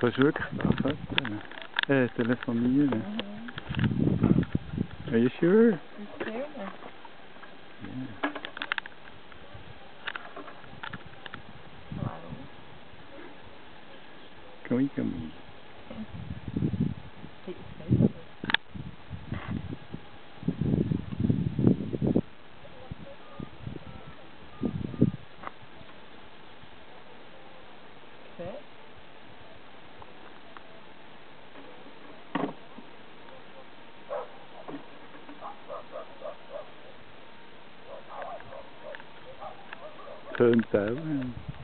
Çocuk. Evet, telefon değil mi? Are you sure? It's clear. Yeah. Come. Turns out.